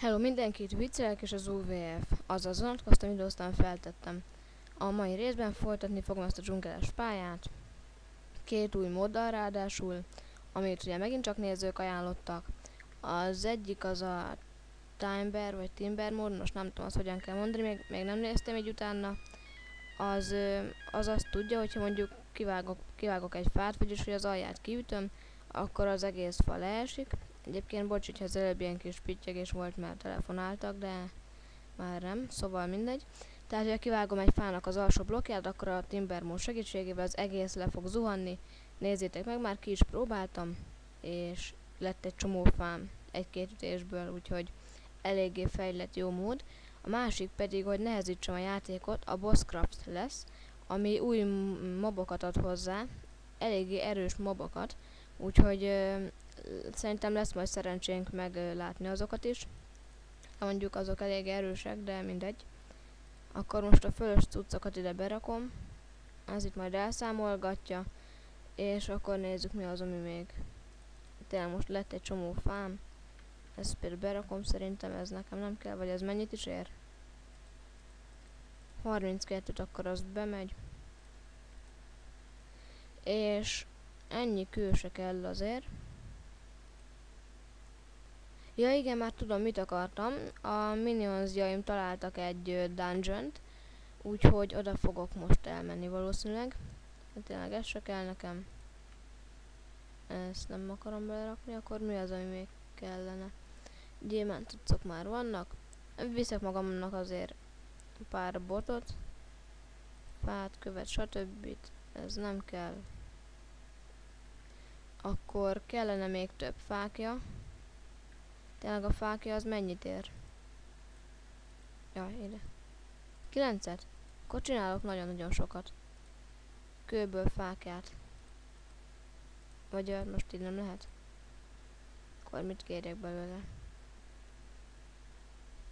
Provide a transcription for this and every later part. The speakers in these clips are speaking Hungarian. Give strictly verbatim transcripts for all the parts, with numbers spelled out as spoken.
Hello mindenkit, ViccElek és az u vé ef, azaz vonatkoztam időztem feltettem. A mai részben folytatni fogom ezt a dzsungeles pályát, két új moddal ráadásul, amit ugye megint csak nézők ajánlottak. Az egyik az a Timber vagy Timber mod, most nem tudom azt hogyan kell mondani, még, még nem néztem így utána. Az, az azt tudja, hogyha mondjuk kivágok, kivágok egy fát, vagyis hogy az alját kiütöm, akkor az egész fa leesik. Egyébként bocs, hogyha az előbb ilyen kis pittyegés volt, mert telefonáltak, de már nem, szóval mindegy. Tehát, ha kivágom egy fának az alsó blokkját, akkor a Timber mod segítségével az egész le fog zuhanni. Nézzétek meg, már ki is próbáltam, és lett egy csomó fám egy-két ütésből, úgyhogy eléggé fejlett jó mód. A másik pedig, hogy nehezítsem a játékot, a Boss Craft lesz, ami új mobokat ad hozzá, eléggé erős mobokat, úgyhogy szerintem lesz majd szerencsénk meglátni azokat is. Mondjuk azok elég erősek, de mindegy. Akkor most a fölös cuccokat ide berakom. Ez itt majd elszámolgatja. És akkor nézzük, mi az, ami még. Tényleg most lett egy csomó fám. Ezt például berakom, szerintem ez nekem nem kell, vagy ez mennyit is ér? harminckettőt, akkor az bemegy. És ennyi kő se kell azért. Ja igen, már tudom, mit akartam. A Minionsjaim találtak egy dungeont, úgyhogy oda fogok most elmenni valószínűleg. Tényleg ez se kell nekem. Ezt nem akarom belerakni, akkor mi az, ami még kellene? Gyémánt cuccok már vannak. Viszek magamnak azért pár botot. Fát, követ, stb. Ez nem kell. Akkor kellene még több fákja. Tényleg a fákja az mennyit ér? Ja, ide. kilencet? Akkor csinálok nagyon-nagyon sokat. Kőből fákját. Vagy most így nem lehet? Akkor mit kérjek belőle?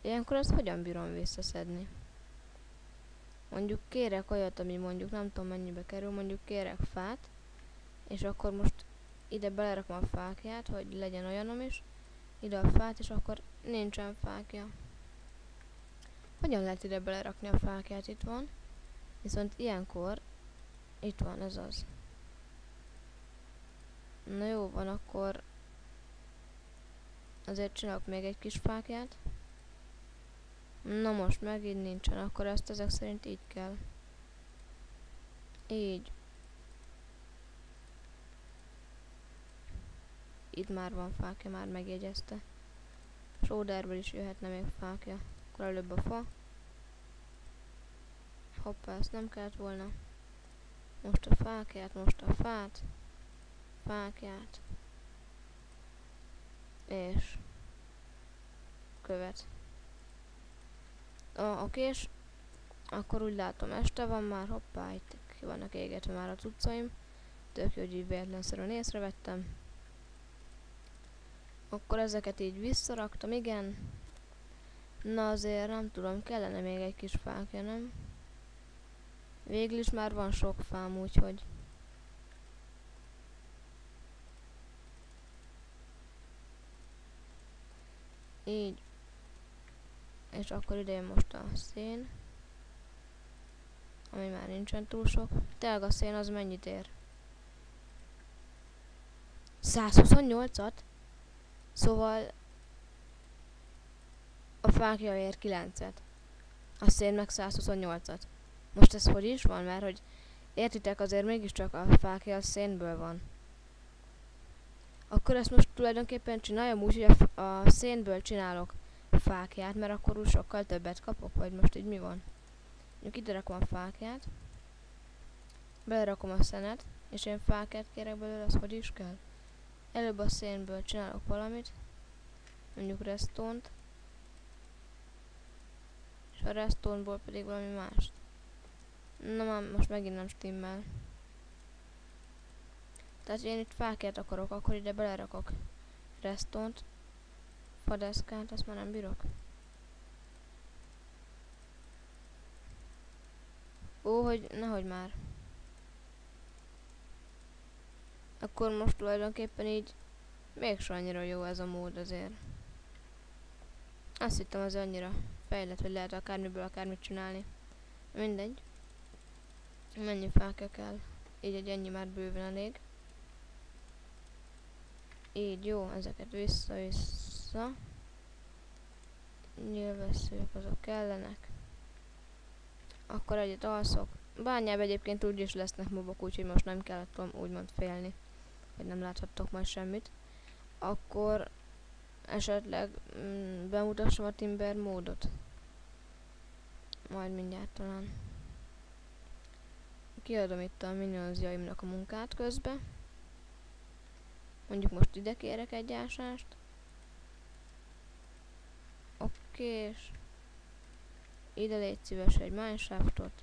Ilyenkor ezt hogyan bírom visszaszedni? Mondjuk kérek olyat, ami mondjuk nem tudom mennyibe kerül, mondjuk kérek fát, és akkor most ide belerakom a fákját, hogy legyen olyanom is. Ide a fát, és akkor nincsen fákja. Hogyan lehet ide belerakni a fákját? Itt van. Viszont ilyenkor itt van, ez az. Na jó van, akkor azért csinálok még egy kis fákját. Na most meg így nincsen, akkor ezt ezek szerint így kell. Így. Itt már van fákja, már megjegyezte. Sóderből is jöhetne még fákja. Akkor előbb a fa. Hoppá, ezt nem kellett volna. Most a fákját, most a fát. Fákját. És követ. Ah, oké, és akkor úgy látom, este van már, hoppá, itt ki vannak égetve már a cuccaim. Tök jó, hogy így véletlenszerűen észrevettem. Akkor ezeket így visszaraktam, igen. Na azért nem tudom, kellene még egy kis fákja, nem? Végül is már van sok fám, úgyhogy. Így. És akkor ide jön most a szén. Ami már nincsen túl sok. Tényleg a szén az mennyit ér? száz huszonnyolcat? Szóval a fákja ér kilencet, a szén meg száz huszonnyolcat. Most ez hogy is van? Mert hogy értitek, azért mégiscsak a fákja a szénből van. Akkor ezt most tulajdonképpen csináljam úgy, hogy a, a szénből csinálok fákját, mert akkor úgy sokkal többet kapok, vagy most így mi van? Ide rakom a fákját, belerakom a szenet, és én fákját kérek belőle, az hogy is kell? Előbb a szénből csinálok valamit, mondjuk redstone-t, és a redstone-ból pedig valami mást. Na már most megint nem stimmel. Tehát én itt fákját akarok, akkor ide belerakok redstone-t, fadeszkát, azt már nem bírok. Ó, hogy nehogy már. Akkor most tulajdonképpen így mégsem annyira jó ez a mód azért. Azt hittem az annyira fejlett, hogy lehet akármiből akármit csinálni. Mindegy. Mennyi fákja kell. Így egy ennyi már bőven elég. Így jó, ezeket vissza-vissza. Nyilvesszők azok kellenek. Akkor egyet alszok. Bányába egyébként úgyis lesznek mobok, úgyhogy most nem kell attól úgymond félni, hogy nem láthattok majd semmit. Akkor esetleg mm, bemutassam a Timber módot. Majd mindjárt talán. Kiadom itt a minionsjaimnak a munkát közbe. Mondjuk most ide kérek egy ásást. Okés. Ide légy szíves egy Minecraftot.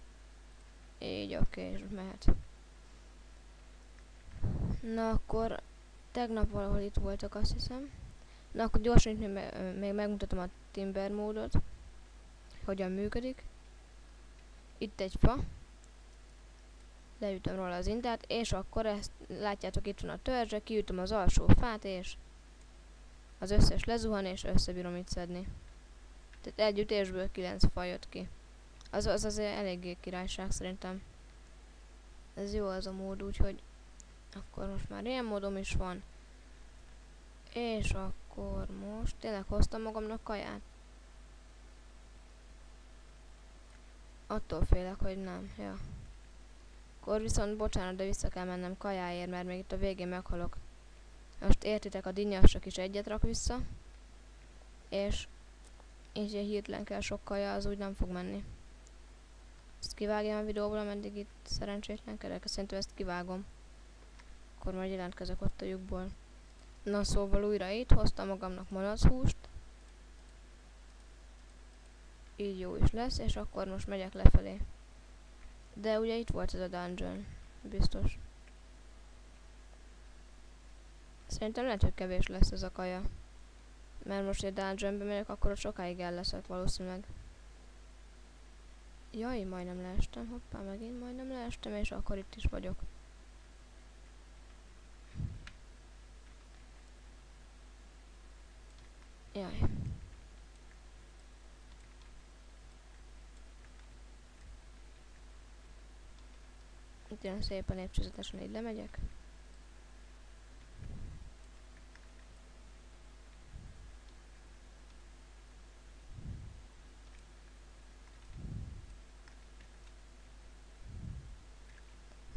Így oké, és mehet. Na akkor tegnap valahol itt voltak, azt hiszem. Na akkor gyorsan itt még, még megmutatom a Timber módot. Hogyan működik. Itt egy fa. Leütöm róla az intát, és akkor ezt látjátok, itt van a törzse, kiütöm az alsó fát, és az összes lezuhan, és összebírom itt szedni. Tehát együttésből kilenc fa jött ki. Az, az azért eléggé királyság szerintem. Ez jó az a mód, úgyhogy akkor most már ilyen módom is van. És akkor most tényleg hoztam magamnak kaját. Attól félek, hogy nem. Ja. Akkor viszont bocsánat, de vissza kell mennem kajáért, mert még itt a végén meghalok. Most értitek, a dinnyasok is egyet rak vissza. És így hirtelen kell sok kaja, az úgy nem fog menni. Ezt kivágjam a videóból, ameddig itt szerencsétlenkedek. Szerintem ezt kivágom. Akkor majd jelentkezek ott a lyukból. Na szóval újra itt, hoztam magamnak malachúst. Így jó is lesz, és akkor most megyek lefelé. De ugye itt volt ez a dungeon, biztos. Szerintem lehet, hogy kevés lesz ez a kaja. Mert most, hogy a dungeonbe megyek, akkor ott sokáig el leszett valószínűleg. Jaj, majdnem leestem, hoppá, megint majdnem leestem, és akkor itt is vagyok. Jaj. Itt jön szépen lépcsőzetesen, így lemegyek.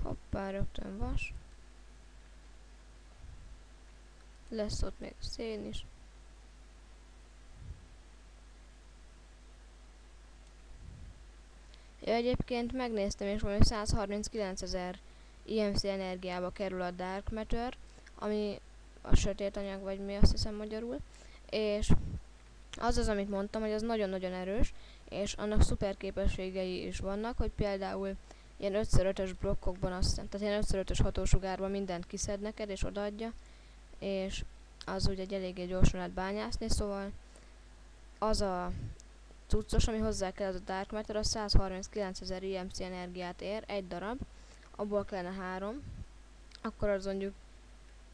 Hoppá, rögtön vas. Lesz ott még szén is. Ja, egyébként megnéztem, és valami százharminckilencezer i em cé energiába kerül a Dark Matter, ami a sötét anyag, vagy mi, azt hiszem magyarul. És az az, amit mondtam, hogy az nagyon-nagyon erős, és annak szuper képességei is vannak, hogy például ilyen ötször ötös blokkokban, azt, tehát ilyen ötször ötös hatósugárban mindent kiszed neked, és odaadja, és az ugye egy eléggé gyorsan lehet bányászni, szóval az a cuccos, ami hozzá kell, az a Dark Matter, az százharminckilencezer i em cé energiát ér, egy darab, abból kellene három, akkor az mondjuk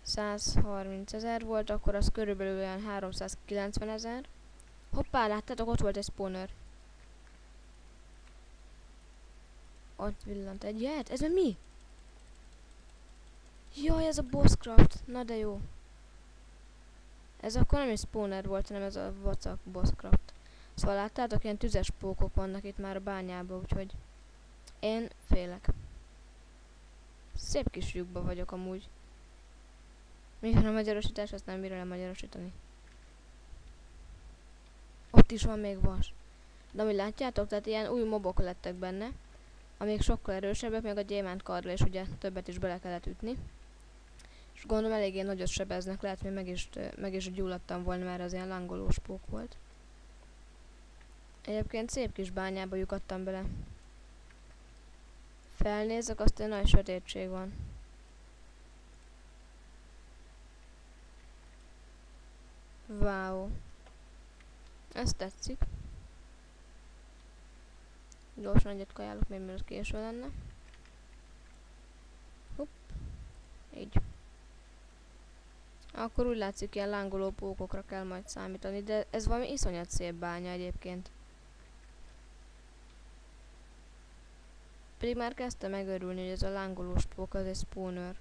százharmincezer volt, akkor az körülbelül olyan háromszázkilencvenezer. Hoppá, láttátok, ott volt egy spawner. Ott villant egy, ját, ez mi? Jaj, ez a Boss Craft, na de jó. Ez akkor nem egy spawner volt, hanem ez a vacak Boss Craft. Szóval láttátok, ilyen tüzes pókok vannak itt már a bányában, úgyhogy én félek. Szép kis lyukba vagyok amúgy. Mivel a magyarosítás, azt nem bírom elmagyarosítani. Ott is van még vas. De amit látjátok, tehát ilyen új mobok lettek benne, amik sokkal erősebbek, még a gyémánt karra is ugye többet is bele kellett ütni. És gondolom eléggé nagyot sebeznek, lehet, hogy meg is, meg is gyulladtam volna, mert az ilyen lángolós pók volt. Egyébként szép kis bányába lyukadtam bele. Felnézek, aztán nagy sötétség van. Wow. Ez tetszik. Gyorsan egyet kajálok, még mielőtt késő lenne. Hopp. Így. Akkor úgy látszik, ilyen lángoló pókokra kell majd számítani, de ez valami iszonyat szép bánya egyébként. Pedig már kezdte megörülni, hogy ez a lángolós pók az egy spawner.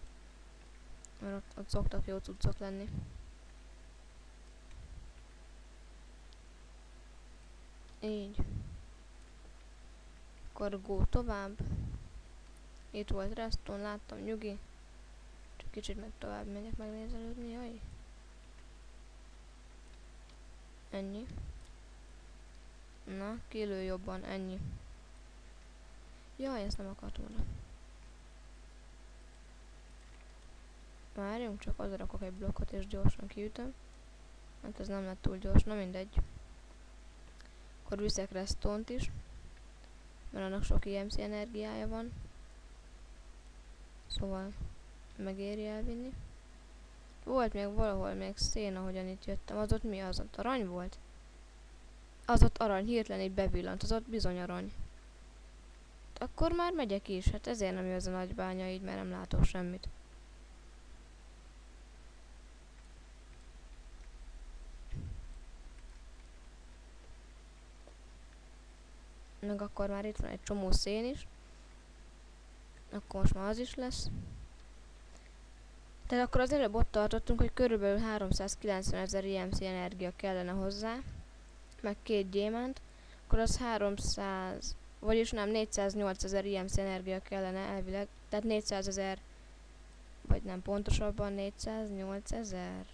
Mert ott, ott szoktak jó cuccok lenni. Így. Akkor go tovább. Itt volt Reston, láttam, nyugi. Csak kicsit meg tovább megyek megnézelődni, jaj. Ennyi. Na, kilő jobban, ennyi. Jaj, ezt nem akartam volna. Várjunk, csak oda rakok egy blokkot és gyorsan kiütöm. Hát ez nem lett túl gyors, na mindegy. Akkor viszek Restont is. Mert annak sok i em cé energiája van. Szóval megéri elvinni. Volt még valahol még szén, ahogyan itt jöttem. Az ott mi? Az ott arany volt? Az ott arany, hirtelen így bevillant. Az ott bizony arany. Akkor már megyek is. Hát ezért nem jó ez a nagy bánya, így már nem látok semmit. Meg akkor már itt van egy csomó szén is. Akkor most már az is lesz. Tehát akkor az előbb ott tartottunk, hogy körülbelül háromszázkilencven ezer i em cé energia kellene hozzá, meg két gyémánt, akkor az háromszáz, vagyis nem, négyszáznyolc ezer i em cé energia kellene elvileg, tehát négyszázezer, vagy nem, pontosabban négyszáznyolc ezer.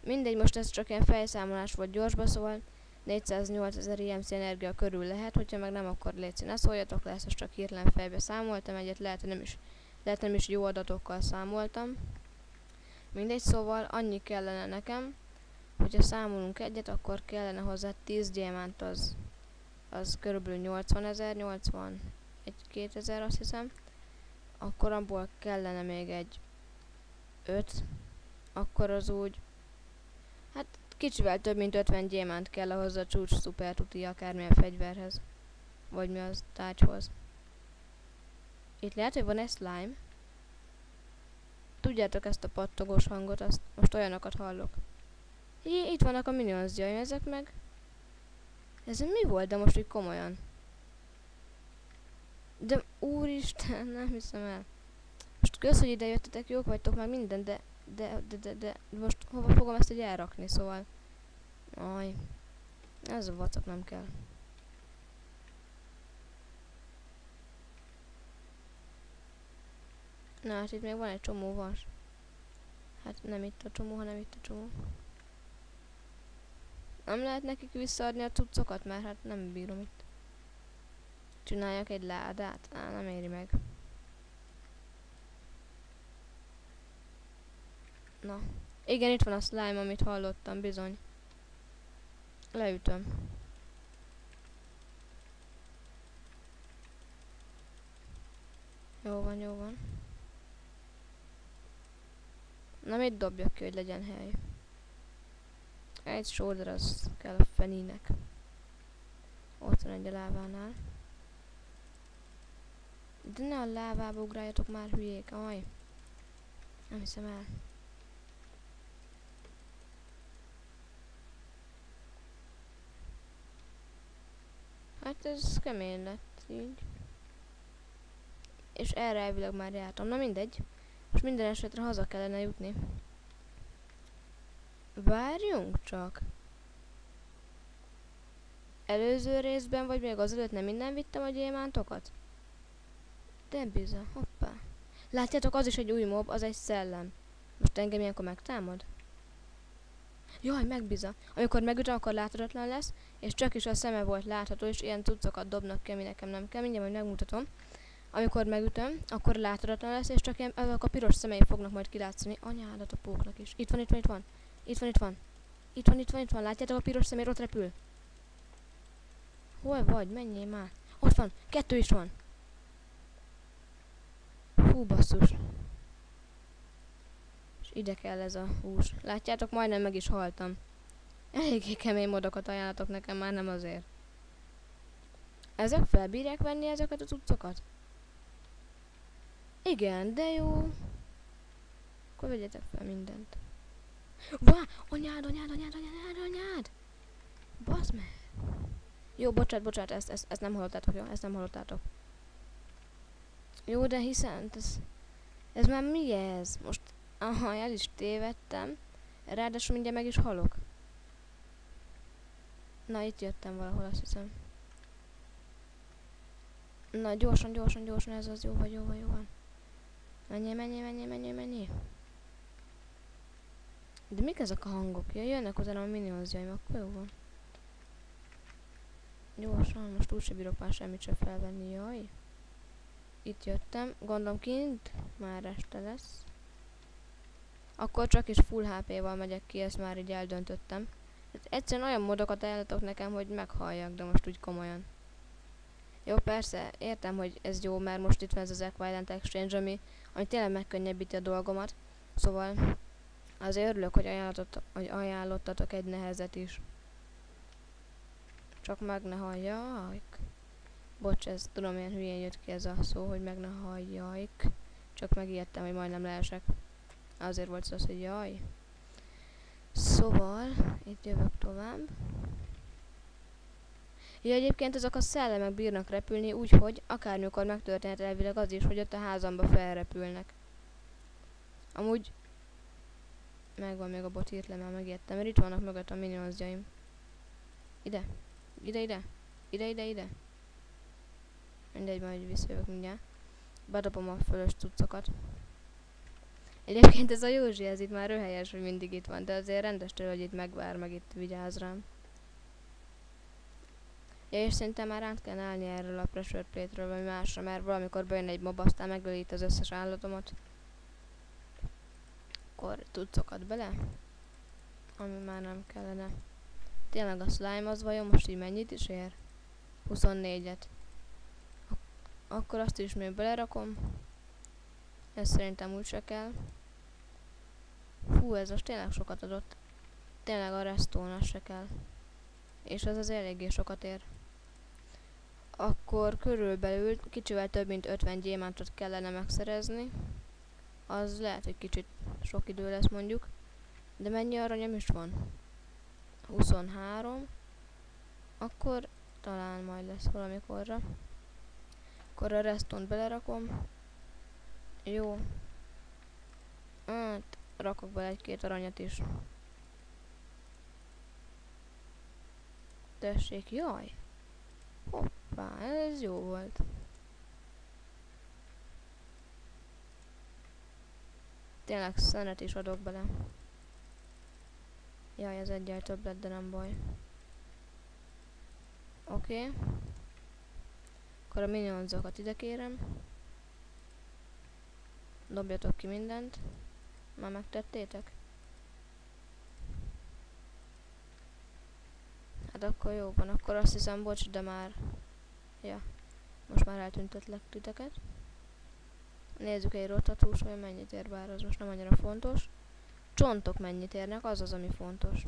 Mindegy, most ez csak ilyen fejszámolás volt gyorsba, szóval négyszáznyolc ezer i em cé energia körül lehet, hogyha meg nem, akkor létszín, ne szóljatok le, ezt csak hirtelen fejbe számoltam egyet, lehet, hogy nem is. Lehet nem is jó adatokkal számoltam. Mindegy, szóval annyi kellene nekem, hogyha számolunk egyet, akkor kellene hozzá tíz gyémánt, az, az körülbelül nyolcvanezer, nyolcvanegy-kétezer azt hiszem. Akkor abból kellene még egy öt, akkor az úgy, hát kicsivel több mint ötven gyémánt kell hozzá a csúcs szuper tuti akármilyen fegyverhez, vagy mi az tárgyhoz. Itt lehet, hogy van egy slime. Tudjátok ezt a pattogós hangot, azt most olyanokat hallok. Jé, itt vannak a Minions, jaj, ezek meg. Ez mi volt, de most így komolyan? De úristen, nem hiszem el. Most kösz, hogy ide jöttetek, jók vagytok már minden, de de, de, de, de, most hova fogom ezt így elrakni, szóval. Aj, ez a vacak nem kell. Na, hát itt még van egy csomó vas. Hát nem itt a csomó, hanem itt a csomó. Nem lehet nekik visszaadni a cuccokat, mert hát nem bírom itt. Csináljak egy ládát? Á, nem éri meg. Na. Igen, itt van a slime, amit hallottam, bizony. Leütöm. Jó van, jó van. Na, mit dobjak ki, hogy legyen hely? Egy sóder az kell a fenének. Ott van egy a lávánál. De ne a lávába ugráljatok már, hülyék, aj. Nem hiszem el. Hát ez kemény lett, így. És erre elvileg már jártam, na mindegy. Most minden esetre haza kellene jutni. Várjunk csak. Előző részben, vagy még azelőtt nem innen vittem a gyémántokat? De biza, hoppá. Látjátok, az is egy új mob, az egy szellem. Most engem ilyenkor megtámad? Jaj, megbiza. Amikor megüt, akkor láthatatlan lesz, és csak is a szeme volt látható, és ilyen cuccokat dobnak ki, ami nekem nem kell. Mindjárt majd megmutatom. Amikor megütöm, akkor láthatatlan lesz, és csak ilyen, azok a piros szemei fognak majd kilátszani. Anyádat a póknak is. Itt van, itt van, itt van. Itt van, itt van. Itt van, itt van, itt van. Látjátok, a piros személy ott repül. Hol vagy? Menjél már. Ott van. Kettő is van. Hú, basszus. És ide kell ez a hús. Látjátok, majdnem meg is haltam. Eléggé kemény modokat ajánlatok nekem, már nem azért. Ezek felbírják venni ezeket a cuccokat? Igen, de jó. Akkor vegyetek fel mindent. Wow, anyád, anyád, anyád, anyád, anyád! Baszd meg! Jó, bocsánat, bocsánat, ezt, ezt, ezt nem hallottátok, jó? Ezt nem hallottátok. Jó, de hiszen ez... Ez már mi ez? Most... Aha, el is tévedtem. Ráadásul mindjárt meg is halok. Na, itt jöttem valahol, azt hiszem. Na, gyorsan, gyorsan, gyorsan, ez az jó, vagy jó, vagy jó van. Menjél, menjél, menjél, menjél, menjél. De mik ezek a hangok? Ja, jönnek utána a minionsjaim, akkor jó van. Gyorsan, most úgy sem bírok már semmit sem felvenni, jaj. Itt jöttem, gondolom kint, már este lesz. Akkor csak is full há pé-val megyek ki, ezt már így eldöntöttem. Hát egyszerűen olyan modokat ajánlatok nekem, hogy meghalljak, de most úgy komolyan. Jó, persze, értem, hogy ez jó, mert most itt van ez az Equivalent Exchange, ami, ami tényleg megkönnyebbíti a dolgomat. Szóval azért örülök, hogy, hogy ajánlottatok egy nehezet is. Csak meg ne halljak. Bocs, ez tudom, ilyen hülyén jött ki ez a szó, hogy meg ne halljak. Csak megijedtem, hogy majdnem leesek. Azért volt szó, hogy jaj. Szóval, itt jövök tovább. Ja, egyébként ezek a szellemek bírnak repülni, úgyhogy akármikor megtörténhet elvileg az is, hogy ott a házamba felrepülnek. Amúgy... Megvan még a bot, írt le, már megijedtem, mert itt vannak mögött a minionsjaim. Ide. Ide, ide. Ide, ide, ide. Mindegy, majd visszajövök mindjárt. Bedobom a fölös cuccokat. Egyébként ez a Józsi, ez itt már röhelyes, hogy mindig itt van, de azért rendes tőle, hogy itt megvár, meg itt vigyáz rám. Ja, és szerintem már ránt kell állni erről a pressure plate-ről, vagy másra, mert valamikor bejön egy mob, aztán megöli itt az összes állatomat. Akkor tudcokat bele, ami már nem kellene. Tényleg a slime az vajon most így mennyit is ér? huszonnégyet. Ak akkor azt is még belerakom. Ez szerintem úgyse kell. Fú, ez most tényleg sokat adott. Tényleg a redstone az se kell. És az az eléggé sokat ér. Akkor körülbelül kicsivel több mint ötven gyémántot kellene megszerezni. Az lehet, hogy kicsit sok idő lesz mondjuk. De mennyi aranyom is van? huszonhárom. Akkor talán majd lesz valamikorra. Akkor a redstone-t belerakom. Jó. Hát, rakok bele egy-két aranyat is. Tessék, jaj! Hoppá, ez jó volt. Tényleg szenet is adok bele. Jaj, ez egyel több lett, de nem baj. Oké. Okay. Akkor a minionzokat ide kérem. Dobjatok ki mindent. Már megtettétek? Hát akkor jó van. Akkor azt hiszem, bocs, de már... Ja. Most már eltüntetlek titeket. Nézzük egy rotatús, hogy mennyit ér, bár az most nem annyira fontos. Csontok mennyit érnek, az az, ami fontos.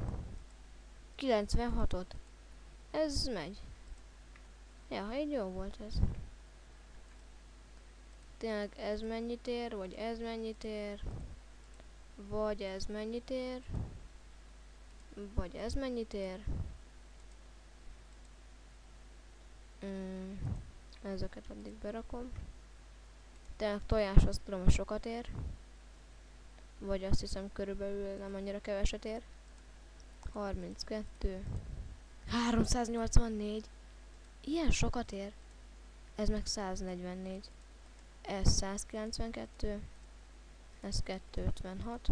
kilencvenhatot. Ez megy. Ja, ha így jó volt ez. Tényleg ez mennyit ér, vagy ez mennyit ér, vagy ez mennyit ér, vagy ez mennyit ér. Mm, ezeket addig berakom. Tényleg tojás, azt tudom, hogy sokat ér. Vagy azt hiszem körülbelül nem annyira keveset ér. harminckettő. háromszáznyolcvannégy. Ilyen sokat ér. Ez meg száznegyvennégy. Ez százkilencvenkettő, ez kétszázötvenhat,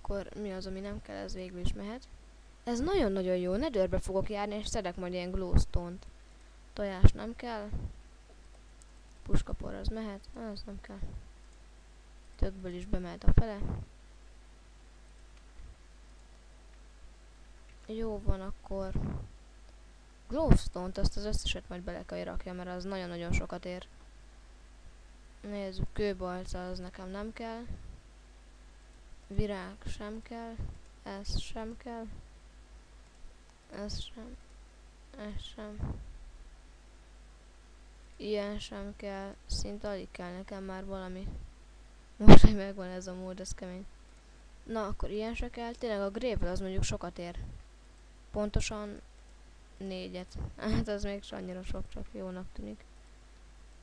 akkor mi az, ami nem kell, ez végül is mehet. Ez nagyon-nagyon jó, Netherbe fogok járni, és szedek majd ilyen glowstone-t. Tojás nem kell, puskapor az mehet, az nem kell. Tökből is bemehet a fele. Jó van, akkor glowstone-t, azt az összeset majd bele kell rakja, mert az nagyon-nagyon sokat ér. Nézzük, kőbalca, az nekem nem kell. Virág sem kell. Ez sem kell. Ez sem. Ez sem. Ilyen sem kell. Szinte alig kell nekem már valami. Most, hogy megvan ez a mód, ez kemény. Na, akkor ilyen se kell. Tényleg a gravel az mondjuk sokat ér. Pontosan négyet. Hát az még annyira sok, csak jónak tűnik.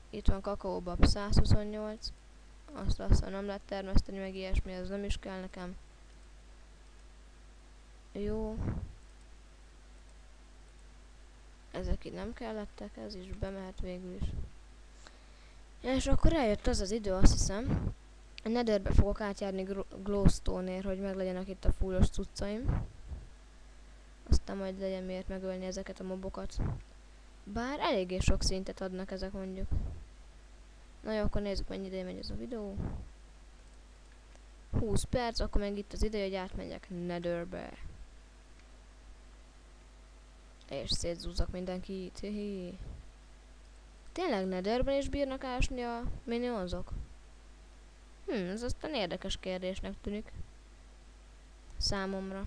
Itt van kakaóbab száz huszonnyolc. Azt aztán nem lehet termeszteni, meg ilyesmi, ez nem is kell nekem. Jó. Ezek itt nem kellettek, ez is bemehet végül is. Ja, és akkor eljött az az idő, azt hiszem. A Netherbe fogok átjárni Glowstone-ért, hogy meglegyenek itt a fullos cuccaim. Aztán majd legyen miért megölni ezeket a mobokat. Bár eléggé sok szintet adnak ezek mondjuk. Na jó, akkor nézzük, mennyi ideje megy ez a videó. húsz perc, akkor meg itt az ideje, hogy átmegyek Netherbe. És szétzúzzak mindenkit. Hihi. Tényleg Netherben is bírnak ásni a minionzok? Hm, ez aztán érdekes kérdésnek tűnik. Számomra.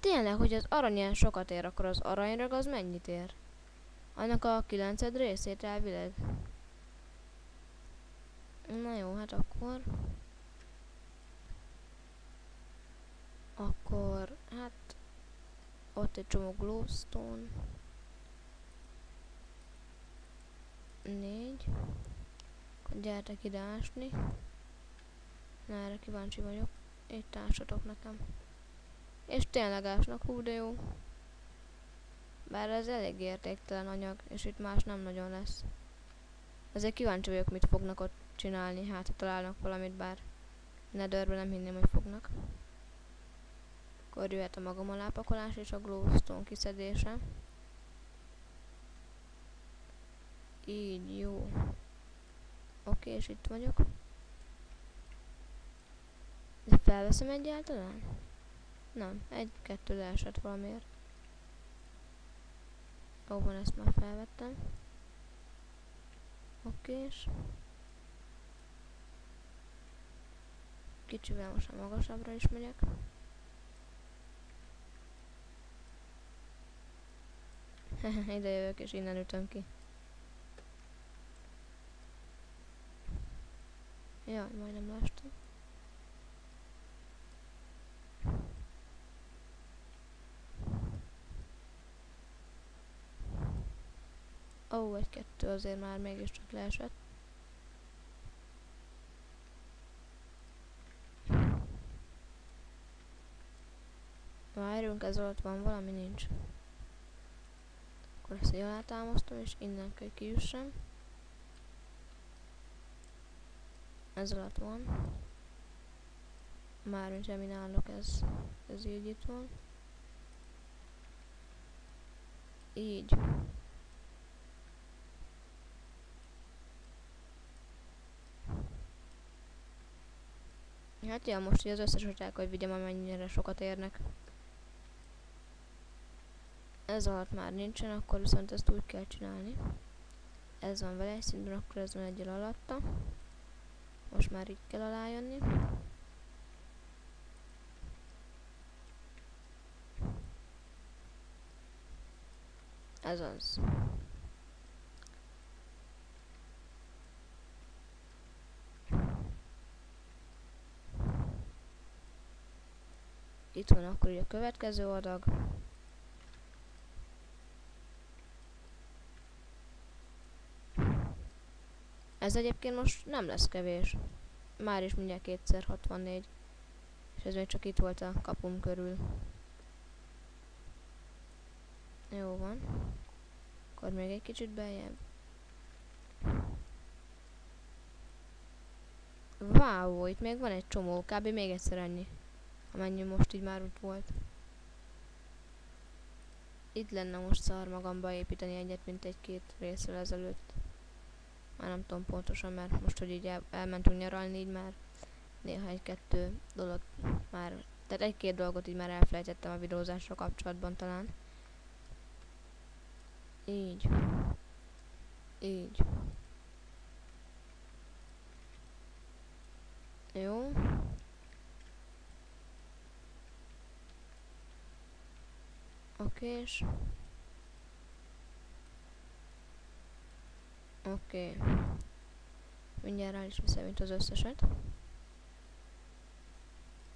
Tényleg, hogy az arany ilyen sokat ér, akkor az aranyrag az mennyit ér? Annak a kilenced részét elvileg. Na jó, hát akkor... Akkor, hát... Ott egy csomó glowstone. Négy. Akkor gyertek ide ásni. Na, erre kíváncsi vagyok. Itt ássatok nekem. És tényleg ásnak, hú de jó. Bár ez elég értéktelen anyag, és itt más nem nagyon lesz. Ezért kíváncsi vagyok, mit fognak ott csinálni, hát ha találnak valamit, bár Netherbe nem hinném, hogy fognak. Akkor jöhet a magamolápakolás és a glowstone kiszedése. Így, jó. Oké, és itt vagyok. De felveszem egyáltalán? Nem, egy-kettő leesett valamiért. Ó, van, ezt már felvettem. Oké, és... Kicsivel most a magasabbra is megyek. Ide jövök, és innen ütöm ki. Jaj, majdnem leestem. Ó, egy-kettő azért már mégiscsak leesett. Várjunk, ez alatt van, valami nincs. Akkor ezt így alátámasztom, és innen kell kiüssem. Ez alatt van. Mármint remin állok, ez, ez így itt van. Így. Hát ja, most így az összes ötják, hogy vigyem, amennyire sokat érnek. Ez alatt már nincsen, akkor viszont ezt úgy kell csinálni. Ez van vele egy szintben, akkor ez van egyel alatta. Most már így kell alájönni. Ez az. Itt van akkor így a következő adag. Ez egyébként most nem lesz kevés. Már is mindjárt kétszer hatvannégy. És ez még csak itt volt a kapum körül. Jó van. Akkor még egy kicsit beljebb. Wow, itt még van egy csomó, kb. Még egyszer ennyi. Amennyi most így már ott volt. Itt lenne most szar magamba építeni egyet, mint egy-két részről ezelőtt. Már nem tudom pontosan, mert most, hogy így el, elmentünk nyaralni, így már néha egy-kettő dolog már, tehát egy-két dolgot így már elfelejtettem a videózásra kapcsolatban talán. Így. Így. Jó. Oké, és... Oké. Okay. mindjárt rá is veszem itt az összeset.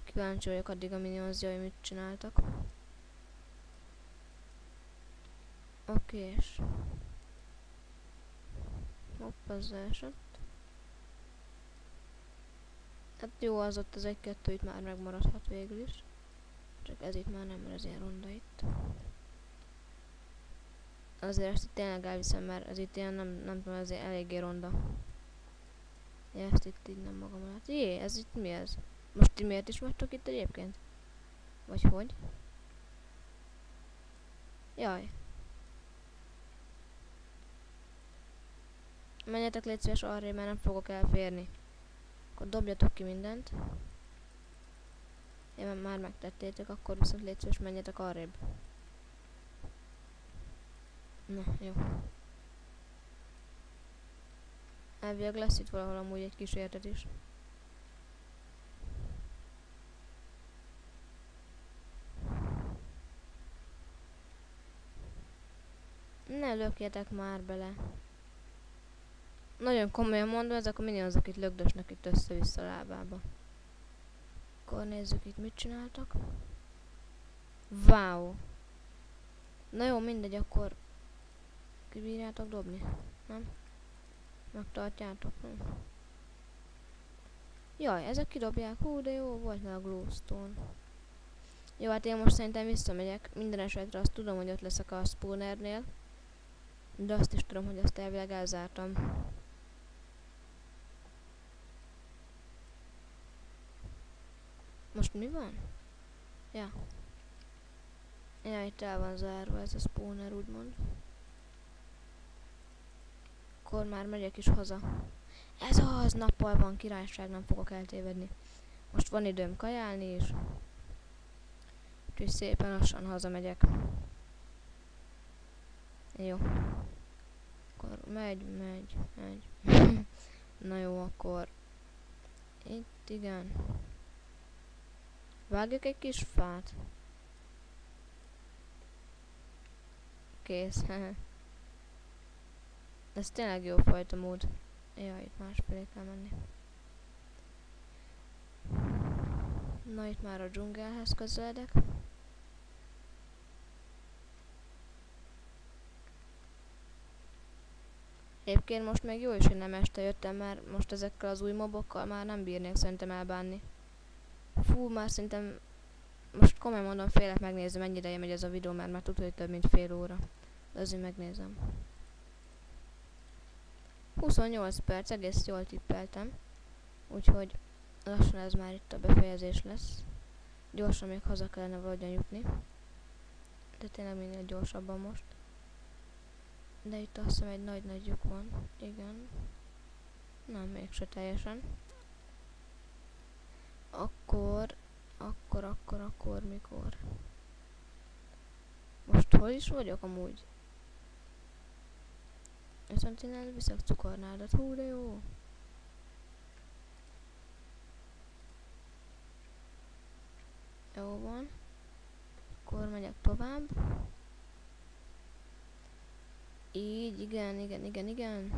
Kíváncsi vagyok addig a minionsjai mit csináltak. Oké, és... hopp, az esett. Hát jó, az ott az egy-kettő itt már megmaradhat végül is. Csak ez itt már nem, mert ez ilyen ronda itt. Azért ezt itt tényleg elviszem, mert ez itt ilyen nem, nem tudom, ez eléggé ronda. Ja, ezt itt így nem magam lát. Jé, ez itt mi ez? Most ti miért is vagytok itt egyébként? Vagy hogy? Jaj. Menjetek légy szíves arra, mert nem fogok elférni. Akkor dobjatok ki mindent. Én már megtettétek, akkor viszont légy szíves, menjetek arrébb. Na, jó. Elvileg lesz itt valahol amúgy egy kísértet is. Ne lökjetek már bele. Nagyon komolyan mondom, ezek a minionzok itt lögdösnek itt össze-vissza lábába. Akkor nézzük itt mit csináltak. Wow. Na jó, mindegy, akkor kibírjátok dobni, nem? Megtartjátok, nem? Jaj, ezek kidobják, hú, de jó volt már a glowstone. Jó, hát én most szerintem visszamegyek, minden esetre azt tudom, hogy ott leszek a spawnernél. De azt is tudom, hogy azt elvileg elzártam. Most mi van? Ja. Ja, itt el van zárva ez a spawner, úgymond. Akkor már megyek is haza. Ez az, nappal van, királyság, nem fogok eltévedni. Most van időm kajálni is. Úgyhogy szépen lassan hazamegyek. Jó. Akkor megy, megy, megy. Na jó, akkor... itt igen. Vágjak egy kis fát. Kész. Ez tényleg jó fajta mód. Jaj, itt másfelé kell menni. Na, itt már a dzsungelhez közeledek. Egyébként most még jó is, hogy nem este jöttem, mert most ezekkel az új mobokkal már nem bírnék szerintem elbánni. Fú, már szerintem... most komolyan mondom, félek megnézni, mennyi ideje megy ez a videó, mert már tudod, hogy több mint fél óra. De azért megnézem. huszonnyolc perc, egész jól tippeltem. Úgyhogy lassan ez már itt a befejezés lesz. Gyorsan még haza kellene valahogyan jutni. De tényleg minél gyorsabban most. De itt azt hiszem egy nagy-nagy lyuk van. Igen. Nem, mégse teljesen. Akkor... Akkor, akkor, akkor, mikor? Most hol is vagyok amúgy? Viszont én elviszek cukornádat. Hú, de jó! Jó van. Akkor megyek tovább. Így, igen, igen, igen, igen.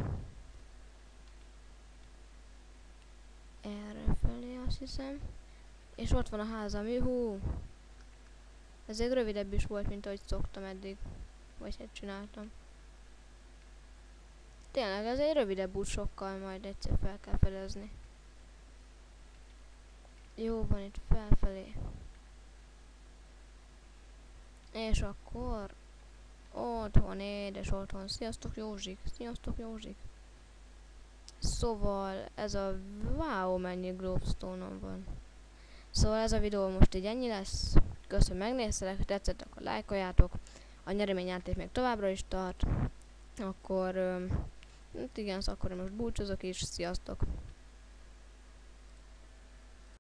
Erre felé azt hiszem. És ott van a házam, juhú! Ezért rövidebb is volt, mint ahogy szoktam eddig. Vagy hát csináltam. Tényleg, ez egy rövidebb út sokkal, majd egyszer fel kell fedezni. Jó van, itt felfelé. És akkor... otthon, édes otthon. Sziasztok, Józsik! Sziasztok, Józsik! Szóval, ez a... wow, mennyi glowstone-on van. Szóval ez a videó most így ennyi lesz. Köszönöm, hogy megnéztetek, ha tetszett, akkor lájkoljátok. A nyereményjáték még továbbra is tart. Akkor, hát igen, szóval akkor most búcsúzok is. Sziasztok!